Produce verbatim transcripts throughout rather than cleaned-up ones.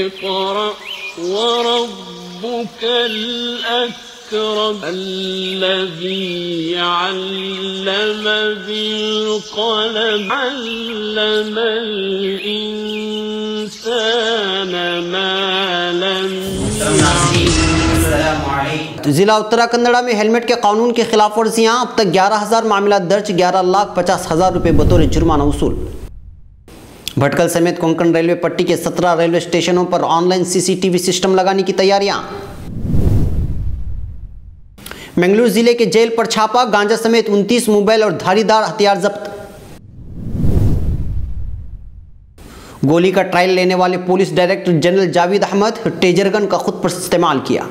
اقرأ وربك الأكرم الذي علم بالقلم علم الإنسان ما لم يعلم। जिला उत्तरा कन्नड़ा में हेलमेट के कानून की खिलाफ वर्जियां, अब तक ग्यारह हज़ार मामला दर्ज, ग्यारह लाख पचास हज़ार रुपये बतौर जुर्माना वसूल। भटकल समेत कोंकण रेलवे पट्टी के सत्रह रेलवे स्टेशनों पर ऑनलाइन सीसीटीवी सिस्टम लगाने की तैयारियां। मंगलूर जिले के जेल पर छापा, गांजा समेत उनतीस मोबाइल और धारीदार हथियार जब्त। गोली का ट्रायल लेने वाले police director general Javed Ahmad, taser gun का खुद पर इस्तेमाल किया।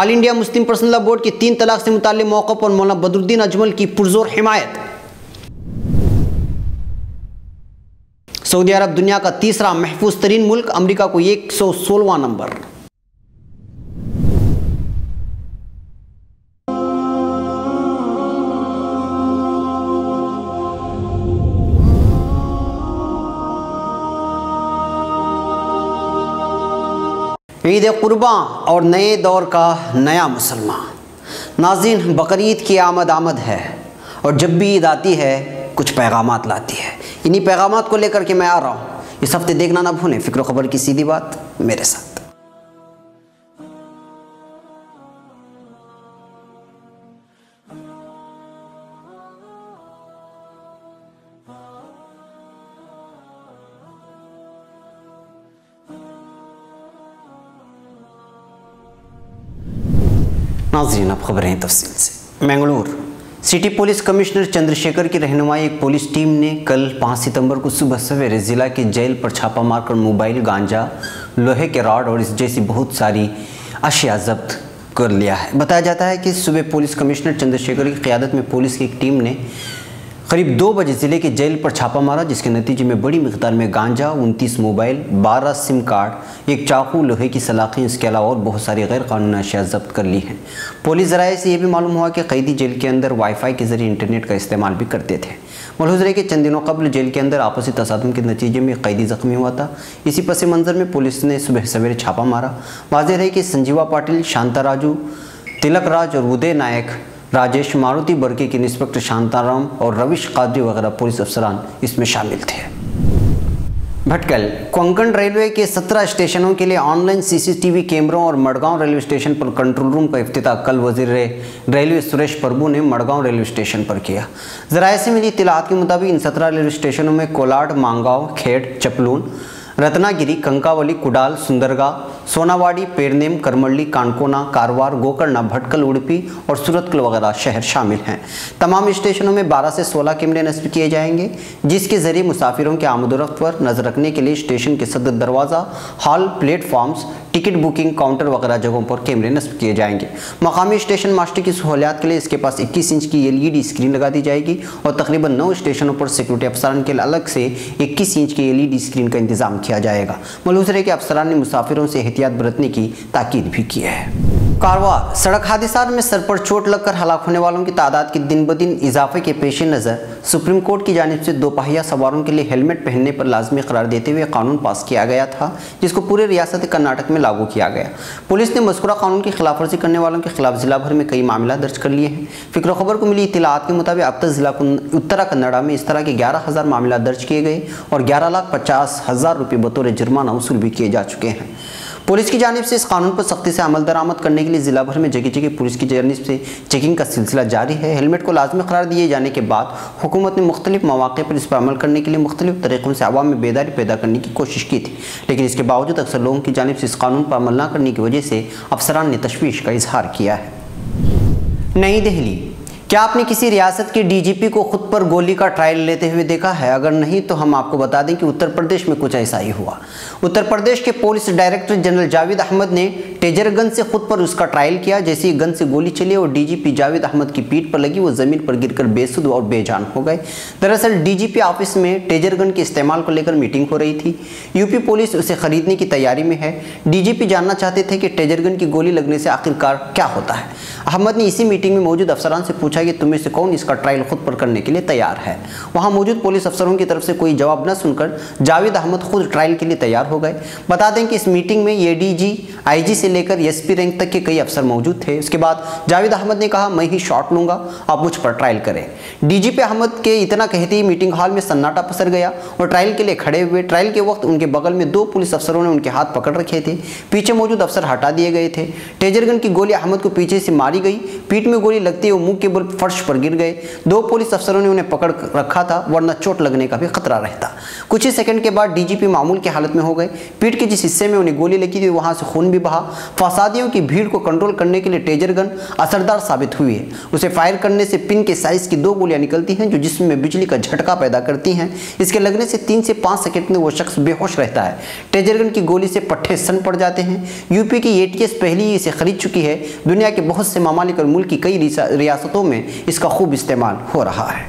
All India Muslim personal law board की तीन तलाक से मुताल्लिक मौक़िफ़ पर मौलाना बदरुद्दीन अजमल की पुरजोर हिमायत। सऊदी अरब दुनिया का तीसरा महफूज तरीन मुल्क, अमेरिका को एक सौ सोलहवां नंबर। ईद कुर्बां और नए दौर का नया मुसलमान। नाज़रीन, बकरीद की आमद आमद है और जब भी ईद आती है कुछ पैगामात लाती है। इन्हीं पैगामात को लेकर के मैं आ रहा हूँ। इस हफ़्ते देखना ना भूलें फिक्रो खबर की सीधी बात मेरे साथ। नाज़रीन, अब खबरें तफसील से। Mangalore city police commissioner Chandrashekhar की रहनुमाई एक पुलिस टीम ने कल पाँच सितंबर को सुबह सवेरे ज़िला के जेल पर छापा मारकर मोबाइल, गांजा, लोहे के रॉड और इस जैसी बहुत सारी अशिया जब्त कर लिया है। बताया जाता है कि सुबह पुलिस कमिश्नर चंद्रशेखर की क़्यादत में पुलिस की एक टीम ने करीब दो बजे ज़िले के जेल पर छापा मारा, जिसके नतीजे में बड़ी मिक़दार में गांजा, उनतीस मोबाइल, बारह सिम कार्ड, एक चाकू, लोहे की सलाखें, इसके अलावा और बहुत सारी गैर कानूनी अशिया जब्त कर ली हैं। पुलिस ज़राए से यह भी मालूम हुआ कि कैदी जेल के अंदर वाईफाई के ज़रिए इंटरनेट का इस्तेमाल भी करते थे। मलहूज़ रहे कि चंद दिनों कबल जेल के अंदर आपसी तसादम के नतीजे में कैदी ज़ख्मी हुआ था। इसी पस मंज़र में पुलिस ने सुबह सवेरे छापा मारा। वाज़ेह है कि संजीवा पाटिल, शांता राजू, तिलक राज और उदय नायक, राजेश मारुति बर्के के इंस्पेक्टर शांताराम और रविश कादरी वगैरह पुलिस अफसरान इसमें शामिल थे। भटकल कोंकण रेलवे के सत्रह स्टेशनों के लिए ऑनलाइन सीसीटीवी कैमरों और मड़गांव रेलवे स्टेशन पर कंट्रोल रूम का इफ्तिताह कल वजीर रेलवे सुरेश प्रभु ने मड़गांव रेलवे स्टेशन पर किया। ज़राए से मिली इत्तलाआत के मुताबिक इन सत्रह रेलवे स्टेशनों में कोलाड, मांगांव, खेड़, चपलून, रत्नागिरी, कंकावली, कुडाल, सुंदरगा, सोनावाड़ी, पेरनेम, करमल्ली, कानकोना, कारवार, गोकर्णा, भटकल, उड़पी और सूरतकल वगैरह शहर शामिल हैं। तमाम स्टेशनों में बारह से सोलह कैमरे नस्ब किए जाएंगे, जिसके जरिए मुसाफिरों के आमदोरफ्त पर नज़र रखने के लिए स्टेशन के सदर दरवाज़ा, hall, platforms, ticket booking counter वगैरह जगहों पर कैमरे नस्ब किए जाएंगे। मकामी स्टेशन मास्टर की सहूलियात के लिए इसके पास इक्कीस इंच की एलईडी स्क्रीन लगा दी जाएगी और तकरीबन नौ स्टेशनों पर सिक्योरिटी अफसरान के लिए अलग से इक्कीस इंच की एलईडी स्क्रीन का इंतजाम किया जाएगा। मलूसरे के अफसरान ने मुसाफिरों से एहतियात बरतने की ताकीद भी की है। कारवार सड़क हादसा में सर पर चोट लगकर हलाक होने वालों की तादाद के दिन ब दिन इजाफे के पेश नज़र सुप्रीम कोर्ट की जानिब से दोपहिया सवारों के लिए हेलमेट पहनने पर लाजमी करार देते हुए कानून पास किया गया था, जिसको पूरे रियासत कर्नाटक में लागू किया गया। पुलिस ने मज़कूरा कानून की खिलाफवर्जी करने वालों के खिलाफ ज़िला भर में कई मामला दर्ज कर लिए हैं। फिक्रो खबर को मिली इत्तलाआत के मुताबिक अब तक ज़िला उत्तरा कन्नड़ा में इस तरह के ग्यारह हज़ार मामला दर्ज किए गए और ग्यारह लाख पचास हज़ार रुपये बतौर जुर्माना वसूल भी किए जा चुके हैं। पुलिस की जानिब से इस कानून पर सख्ती से अमल दरामद करने के लिए ज़िला भर में जगह जगह पुलिस की जानिब से चेकिंग का सिलसिला जारी है। हेलमेट को लाजमी करार दिए जाने के बाद हुकूमत ने मुख्तलिफ मौक़े पर इस पर अमल करने के लिए मुख्तलिफ तरीक़ों से आवाम में बेदारी पैदा करने की कोशिश की थी, लेकिन इसके बावजूद अक्सर लोगों की जानिब से इस कानून पर अमल न करने की वजह से अफसरान ने तशवीश का इजहार किया है। नई दिल्ली, क्या आपने किसी रियासत के डीजीपी को खुद पर गोली का ट्रायल लेते हुए देखा है? अगर नहीं तो हम आपको बता दें कि उत्तर प्रदेश में कुछ ऐसा ही हुआ। उत्तर प्रदेश के police director general Javed Ahmad ने टेजर गन से खुद पर उसका ट्रायल किया। जैसे ही गन से गोली चली और डीजीपी जावेद अहमद की पीठ पर लगी, वो ज़मीन पर गिरकर बेसुध और बेजान हो गए। दरअसल डीजीपी ऑफिस में टेजर गन के इस्तेमाल को लेकर मीटिंग हो रही थी। यूपी पुलिस उसे खरीदने की तैयारी में है। डीजीपी जानना चाहते थे कि टेजर गन की गोली लगने से आखिरकार क्या होता है। अहमद ने इसी मीटिंग में मौजूद अफसरान से पूछा पूछा कि तुम में से कौन इसका ट्रायल खुद पर करने के लिए तैयार है। वहाँ मौजूद पुलिस अफसरों की तरफ से कोई जवाब न सुनकर जावेद अहमद खुद ट्रायल के लिए तैयार हो गए। बता दें कि इस मीटिंग में ए डी जी, आई जी से लेकर एस पी रैंक तक के कई अफसर मौजूद थे। उसके बाद जावेद अहमद ने कहा, मैं ही शॉट लूँगा, आप मुझ पर ट्रायल करें। डी जी पी अहमद के इतना कहते ही मीटिंग हॉल में सन्नाटा पसर गया और ट्रायल के लिए खड़े हुए। ट्रायल के वक्त उनके बगल में दो पुलिस अफसरों ने उनके हाथ पकड़ रखे थे। पीछे मौजूद अफसर हटा दिए गए थे। टेजर गन की गोली अहमद को पीछे से मारी गई। पीठ में गोली लगते ही वो मुंह के बल फर्श पर गिर गए। दो पुलिस अफसरों ने उन्हें पकड़ रखा था, वरना चोट लगने का भी खतरा रहता। कुछ ही सेकंड के बाद डीजीपी मामूल की हालत में हो गए। पीठ के जिस हिस्से में उन्हें गोली लगी थी वहां से खून भी बहा। फसादियों की भीड़ को कंट्रोल करने के लिए टेजर गन असरदार साबित हुई है। उसे फायर करने से पिन के साइज की दो गोलियां निकलती हैं जो जिस्म में बिजली का झटका पैदा करती हैं। इसके लगने से तीन से पाँच सेकेंड में वो शख्स बेहोश रहता है। टेजर गन की गोली से पट्टे सन पड़ जाते हैं। यूपी की एटीएस पहले ही इसे खरीद चुकी है। दुनिया के बहुत से मामालिक और मुल्क की कई रियासतों में इसका खूब इस्तेमाल हो रहा है।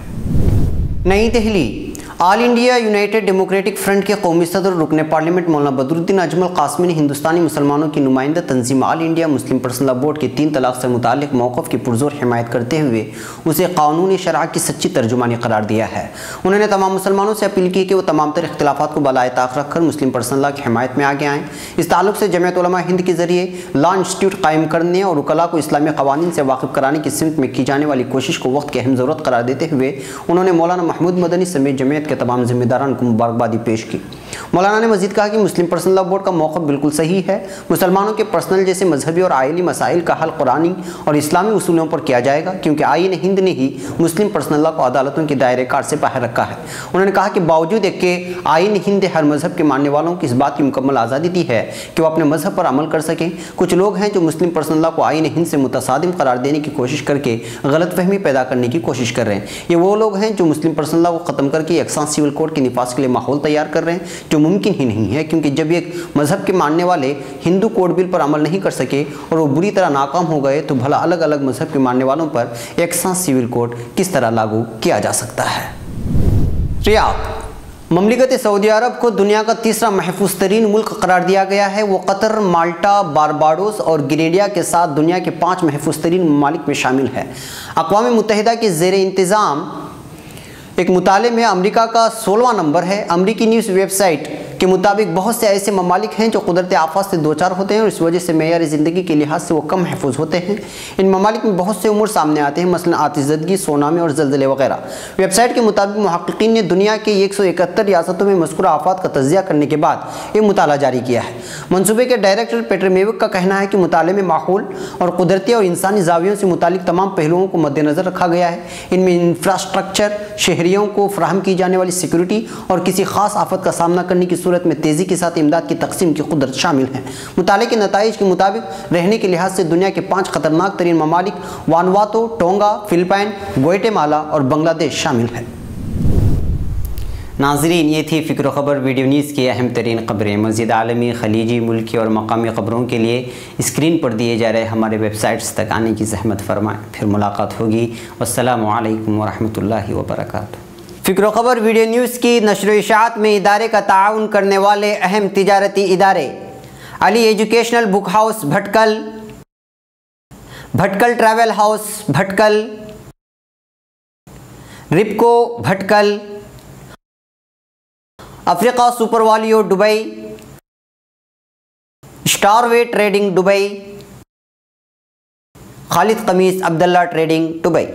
New Delhi. All India united democratic front के कौमी सदर रुकन पार्लियामेंट मौलाना बदरुद्दीन अजमल कासमी ने हिंदुस्तानी मुसलमानों की नुमाइंदा तंजीम all India Muslim personal law board के तीन तलाक से मुतालिक मौक़ की पुरजोर हिमायत करते हुए उसे कानूनी शराह की सच्ची तर्जुमानी करार दिया है। उन्होंने तमाम मुसलमानों से अपील की कि वो तमाम तर इख्तिलाफात को बलाए ताक रखकर मुस्लिम पर्सनल लॉ की हिमायत में आगे आएँ। इस ताल्लुक से जमियत उलमा-ए-हिंद के जरिए लॉ इंस्टीट्यूट कायम करने और वकला को इस्लामी कवानीन से वाकिफ़ कराने की सिमत में की जाने वाली कोशिश को वक्त की अहम ज़रूरत करार देते हुए उन्होंने मौलाना महमूद मदनी समेत जमियत के तमाम जिम्मेदारान को मुबारकबादी पेश की। मौलाना ने मजीद कहा कि मुस्लिम पर्सनल लॉ बोर्ड का मौका बिल्कुल सही है। मुसलमानों के पर्सनल जैसे मजहबी और आयनी मसाइल का हल कुरानी और इस्लामी उसूलों पर किया जाएगा, क्योंकि आईन हिंद ने ही मुस्लिम पर्सनल लॉ को अदालतों के दायरे कार से बाहर रखा है। उन्होंने कहा कि बावजूद एक के आईन हिंद हर मजहब के मानने वालों को इस बात की मुकम्मल आज़ादी दी है कि वह अपने मजहब पर अमल कर सकें। कुछ लोग हैं जो मुस्लिम पर्सनल लॉ को आईन हिंद से मुतसादिम करार देने की कोशिश करके गलतफहमी पैदा करने की कोशिश कर रहे हैं। ये वो लोग हैं जो मुस्लिम पर्सनल लॉ को खत्म करके एकसान सिविल कोड के निफास के लिए माहौल तैयार कर रहे हैं, जो मुमकिन ही नहीं है, क्योंकि जब एक मजहब के मानने वाले हिंदू कोड बिल पर अमल नहीं कर सके और वो बुरी तरह नाकाम हो गए तो भला अलग अलग मजहब के मानने वालों पर एकसान सिविल कोड किस तरह लागू किया जा सकता है। रियाद। ममलिकत सऊदी अरब को दुनिया का तीसरा महफूज तरीन मुल्क करार दिया गया है। वो कतर, माल्टा, बारबाडोस और ग्रेनेडा के साथ दुनिया के पाँच महफूज तरीन ममालिक में शामिल है। अक़वाम मुत्तहिदा के ज़ेर इंतज़ाम एक मुताले में अमेरिका का सोलहवां नंबर है। अमेरिकी न्यूज़ वेबसाइट के मुताबिक बहुत से ऐसे ममालिक हैं जो कुदरती आफात से दो चार होते हैं और इस वजह से मेयारी ज़िंदगी के लिहाज से वो कम महफूज होते हैं। इन ममालिक में बहुत से उमूर सामने आते हैं, मसलन आतिशदगी, सोनामी और जल्जले वगैरह। वेबसाइट के मुताबिक मुहक्किकीन ने दुनिया के एक सौ इकहत्तर रियासतों में मज़कूर आफात का तजिया करने के बाद ये मुताला जारी किया है। मनसूबे के डायरेक्टर पीटर मेविक का कहना है कि मुताले में माहौल और कुदरती और इंसानी जावियों से मुतालिक तमाम पहलुओं को मद्देनज़र रखा गया है। इनमें इंफ्रास्ट्रक्चर, शहरियों को फराहम की जाने वाली सिक्योरिटी और किसी खास आफत का सामना करने की सूरत में तेज़ी के साथ इमदाद की तकसीम की कुदरत शामिल है। मुताले के नताइज के मुताबिक रहने के लिहाज से दुनिया के पाँच खतरनाक तरीन ममालिक वानुआतू, टोंगा, फिलिपाइन, ग्वाटेमाला और बांग्लादेश शामिल है। नाजरीन, ये थी फ़िक्रो ख़बर वीडियो न्यूज़ की अहम तरीन ख़बरें। मज़ीद आलमी, खलीजी, मुल्की और मकामी ख़बरों के लिए स्क्रीन पर दिए जा रहे हमारे वेबसाइट्स तक आने की ज़हमत फरमाएँ। फिर मुलाकात होगी। वस्सलामु अलैकुम वरहमतुल्लाहि वबरकातुह। फ़िक्रो ख़बर वीडियो न्यूज़ की नशर इशात में इदारे का ताउन करने वाले अहम तिजारती इदारे Ali educational book house Bhatkal, Bhatkal travel house Bhatkal, Ripco Bhatkal, Africa super वालियो Dubai, स्टारवे trading Dubai, Khalid Khamis Abdullah trading Dubai.